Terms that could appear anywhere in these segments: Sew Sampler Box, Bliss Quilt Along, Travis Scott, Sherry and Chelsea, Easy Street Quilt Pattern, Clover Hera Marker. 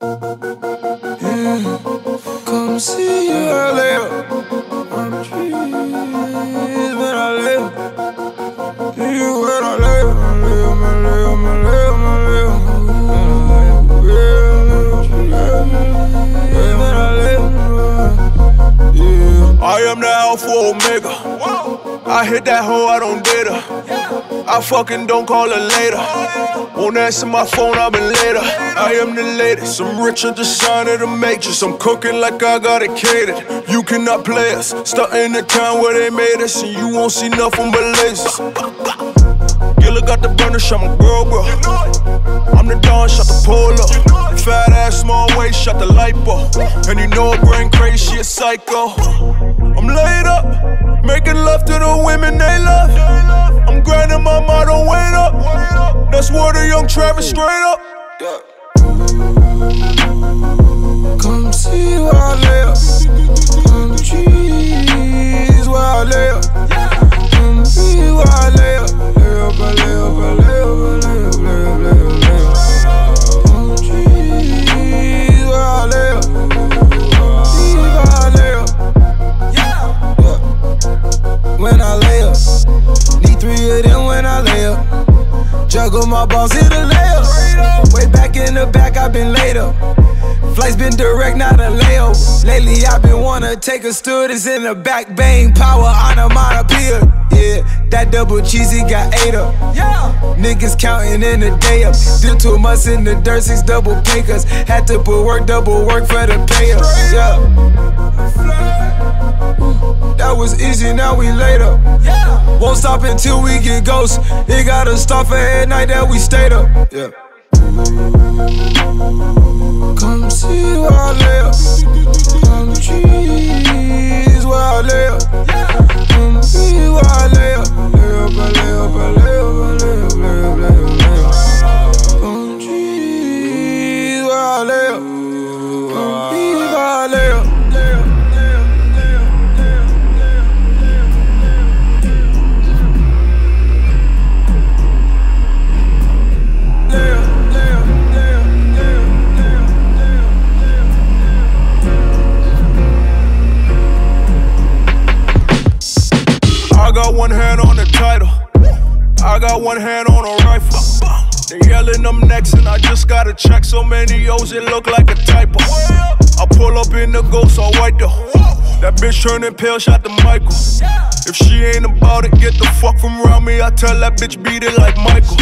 Come see you, I live. I'm dreaming when I live. See you when I live. I live, I live, I live, I live. Yeah, when I live. Yeah, I am the Alpha Omega. I hit that hoe, I don't date her. I fucking don't call her later. Won't answer my phone, I've been later. I am the latest, I'm Richard, the shine of the matrix. I'm cooking like I got it catered. You cannot play us, starting the town where they made us. And you won't see nothing but lasers. Gilla got the burner, shot my girl, bro. I'm the Don, shot the polo. Fat ass, small waist, shot the lipo. And you know I brain crazy, she a psycho. I'm laid up, making love to the women they love. I'm grinding my motto, wait up. That's where the young Travis straight up. Come see where I live. On the trees where I live. Come see where I live. Live, I live, I live, I live, live, live, live. On the trees where I live. See where I live. Yeah. Look, when I lay up, need three of them when I lay up. Juggle my balls in the layups. Way back in the back, I've been laid up. Flight's been direct, not a layover. Lately I've been wanna take a stood. It's in the back, bang, power on a monopier. Yeah, that double cheesy got ate up. Yeah, niggas counting in the day up. Did 2 months in the dirt, 6 double pickers. Had to put work, double work for the payers. Yeah, that was easy, now we laid up. Yeah, won't stop until we get ghosts. It gotta stop for every night that we stayed up. Yeah. Come see where I live. On the trees where I live. Come see where I live. Live, I live, I live, I live, live, live, live. On the trees where I live. Come see where I live. I got one hand on the title. I got one hand on a rifle. They yelling I'm next and I just gotta check so many O's it look like a typo. I pull up in the ghost all white though. That bitch turning pale, shot the Michael. If she ain't about it, get the fuck from around me. I tell that bitch beat it like Michael.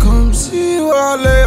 Come see where I live.